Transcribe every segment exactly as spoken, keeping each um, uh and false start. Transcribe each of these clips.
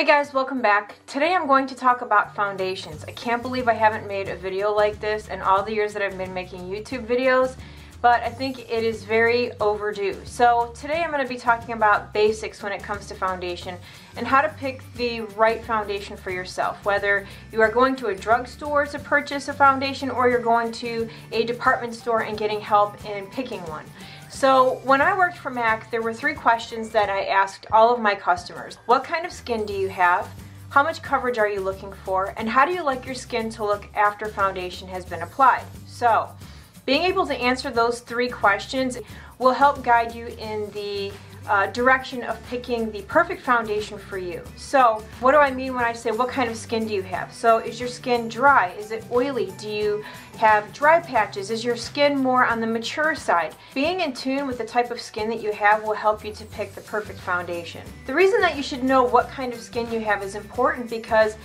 Hey guys, welcome back. Today I'm going to talk about foundations. I can't believe I haven't made a video like this in all the years that I've been making YouTube videos, but I think it is very overdue. So today I'm going to be talking about basics when it comes to foundation and how to pick the right foundation for yourself. Whether you are going to a drugstore to purchase a foundation or you're going to a department store and getting help in picking one. So when I worked for MAC, there were three questions that I asked all of my customers. What kind of skin do you have? How much coverage are you looking for? And how do you like your skin to look after foundation has been applied? So being able to answer those three questions will help guide you in the uh, direction of picking the perfect foundation for you. So what do I mean when I say what kind of skin do you have? So is your skin dry? Is it oily? Do you have dry patches? Is your skin more on the mature side? Being in tune with the type of skin that you have will help you to pick the perfect foundation. The reason that you should know what kind of skin you have is important because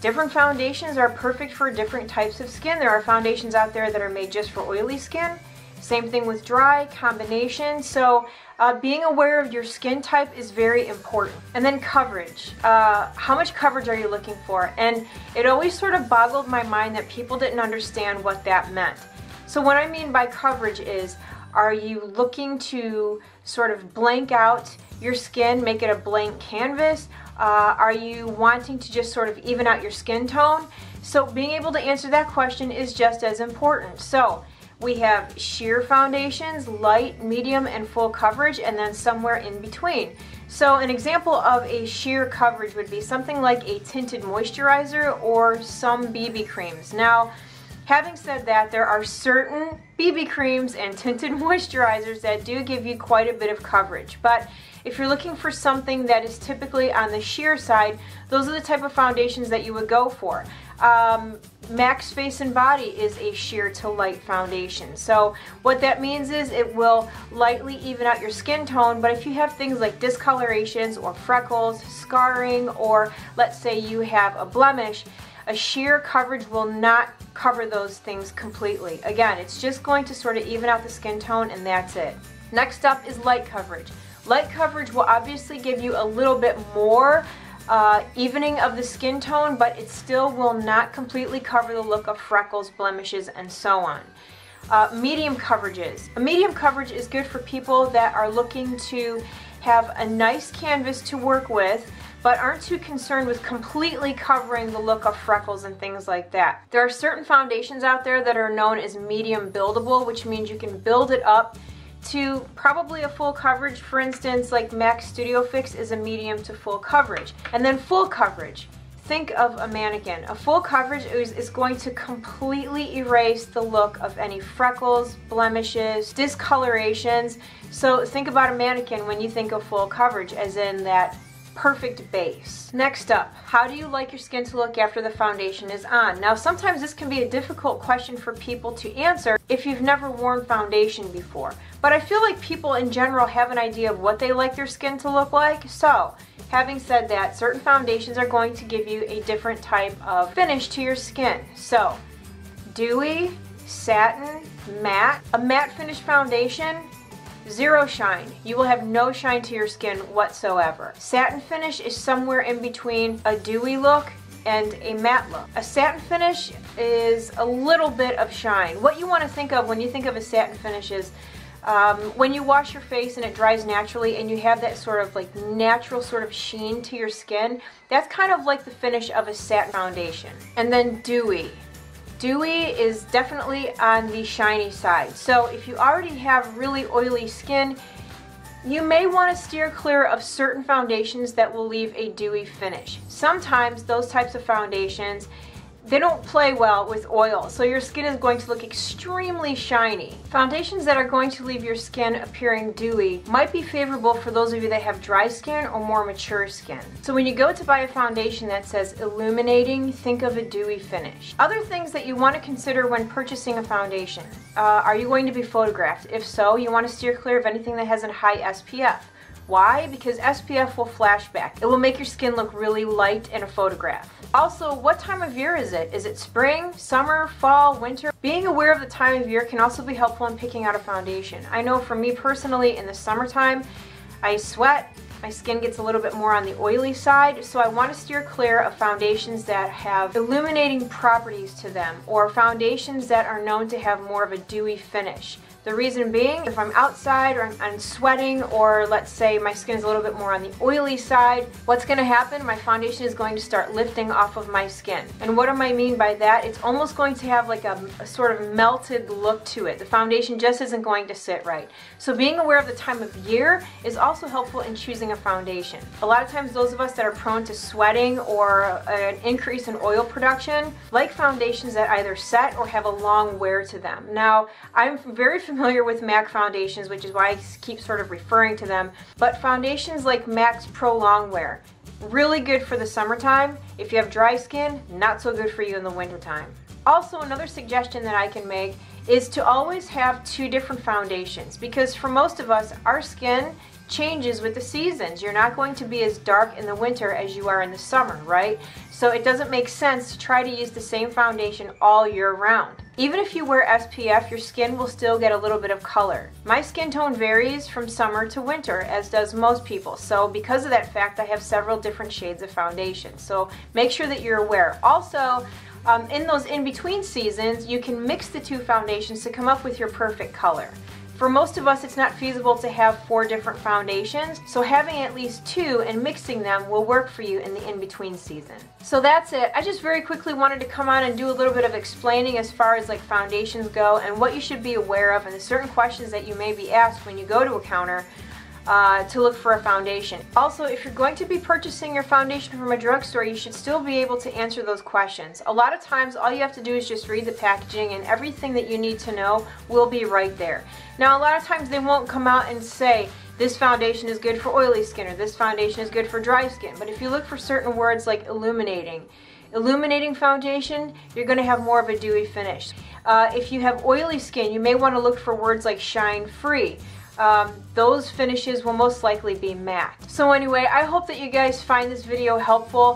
different foundations are perfect for different types of skin. There are foundations out there that are made just for oily skin. Same thing with dry, combination. So uh, being aware of your skin type is very important. And then coverage. Uh, how much coverage are you looking for? And it always sort of boggled my mind that people didn't understand what that meant. So what I mean by coverage is, are you looking to sort of blank out your skin, make it a blank canvas? Uh, are you wanting to just sort of even out your skin tone? So being able to answer that question is just as important. So we have sheer foundations, light, medium, and full coverage, and then somewhere in between. So an example of a sheer coverage would be something like a tinted moisturizer or some B B creams. Now, having said that, there are certain B B creams and tinted moisturizers that do give you quite a bit of coverage, but if you're looking for something that is typically on the sheer side, those are the type of foundations that you would go for. Um, MAC's Face and Body is a sheer to light foundation. So what that means is it will lightly even out your skin tone, but if you have things like discolorations or freckles, scarring, or let's say you have a blemish, a sheer coverage will not cover those things completely. Again, it's just going to sort of even out the skin tone and that's it. Next up is light coverage. Light coverage will obviously give you a little bit more uh, evening of the skin tone, but it still will not completely cover the look of freckles, blemishes, and so on. Uh, medium coverages. A medium coverage is good for people that are looking to have a nice canvas to work with, but aren't too concerned with completely covering the look of freckles and things like that. There are certain foundations out there that are known as medium buildable, which means you can build it up to probably a full coverage. For instance, like Mac Studio Fix is a medium to full coverage. And then full coverage. Think of a mannequin. A full coverage is, is going to completely erase the look of any freckles, blemishes, discolorations. So think about a mannequin when you think of full coverage, as in that perfect base. Next up, how do you like your skin to look after the foundation is on? Now, sometimes this can be a difficult question for people to answer if you've never worn foundation before. But I feel like people in general have an idea of what they like their skin to look like. So, having said that, certain foundations are going to give you a different type of finish to your skin. So, dewy, satin, matte. A matte finish foundation, zero shine. You will have no shine to your skin whatsoever. Satin finish is somewhere in between a dewy look and a matte look. A satin finish is a little bit of shine. What you want to think of when you think of a satin finish is um, when you wash your face and it dries naturally and you have that sort of like natural sort of sheen to your skin, that's kind of like the finish of a satin foundation. And then dewy. Dewy is definitely on the shiny side. So if you already have really oily skin, you may want to steer clear of certain foundations that will leave a dewy finish. Sometimes those types of foundations, they don't play well with oil, so your skin is going to look extremely shiny. Foundations that are going to leave your skin appearing dewy might be favorable for those of you that have dry skin or more mature skin. So when you go to buy a foundation that says illuminating, think of a dewy finish. Other things that you want to consider when purchasing a foundation. Uh, are you going to be photographed? If so, you want to steer clear of anything that has a high S P F. Why? Because S P F will flash back. It will make your skin look really light in a photograph. Also, what time of year is it? Is it spring, summer, fall, winter? Being aware of the time of year can also be helpful in picking out a foundation. I know for me personally, in the summertime, I sweat, my skin gets a little bit more on the oily side, so I want to steer clear of foundations that have illuminating properties to them, or foundations that are known to have more of a dewy finish. The reason being, if I'm outside or I'm, I'm sweating, or let's say my skin is a little bit more on the oily side, what's going to happen? My foundation is going to start lifting off of my skin. And what do I mean by that? It's almost going to have like a, a sort of melted look to it. The foundation just isn't going to sit right. So being aware of the time of year is also helpful in choosing a foundation. A lot of times those of us that are prone to sweating or an increase in oil production like foundations that either set or have a long wear to them. Now, I'm very familiar with MAC foundations, which is why I keep sort of referring to them, but foundations like MAC's Pro Longwear, really good for the summertime. If you have dry skin, not so good for you in the wintertime. Also, another suggestion that I can make is to always have two different foundations, because for most of us, our skin changes with the seasons. You're not going to be as dark in the winter as you are in the summer, right? So it doesn't make sense to try to use the same foundation all year round. Even if you wear S P F, your skin will still get a little bit of color. My skin tone varies from summer to winter, as does most people. So because of that fact, I have several different shades of foundation. So make sure that you're aware. Also, um, in those in-between seasons, you can mix the two foundations to come up with your perfect color. For most of us, it's not feasible to have four different foundations, so having at least two and mixing them will work for you in the in-between season. So that's it. I just very quickly wanted to come on and do a little bit of explaining as far as like foundations go and what you should be aware of and the certain questions that you may be asked when you go to a counter Uh, to look for a foundation. Also, if you're going to be purchasing your foundation from a drugstore, you should still be able to answer those questions. A lot of times, all you have to do is just read the packaging and everything that you need to know will be right there. Now, a lot of times they won't come out and say, this foundation is good for oily skin, or this foundation is good for dry skin. But if you look for certain words like illuminating, illuminating foundation, you're going to have more of a dewy finish. Uh, if you have oily skin, you may want to look for words like shine free. Um, those finishes will most likely be matte. So anyway, I hope that you guys find this video helpful.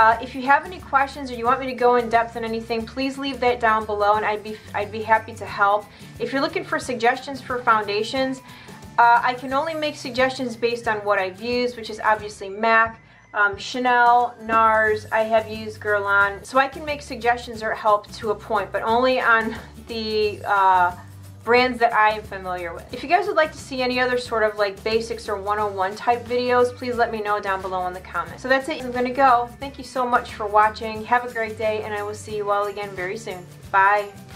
Uh, if you have any questions or you want me to go in depth on anything, please leave that down below and I'd be, I'd be happy to help. If you're looking for suggestions for foundations, uh, I can only make suggestions based on what I've used, which is obviously MAC, um, Chanel, NARS, I have used Guerlain. So I can make suggestions or help to a point, but only on the uh, brands that I am familiar with. If you guys would like to see any other sort of like basics or one oh one type videos, please let me know down below in the comments. So that's it. I'm gonna go. Thank you so much for watching. Have a great day, and I will see you all again very soon. Bye.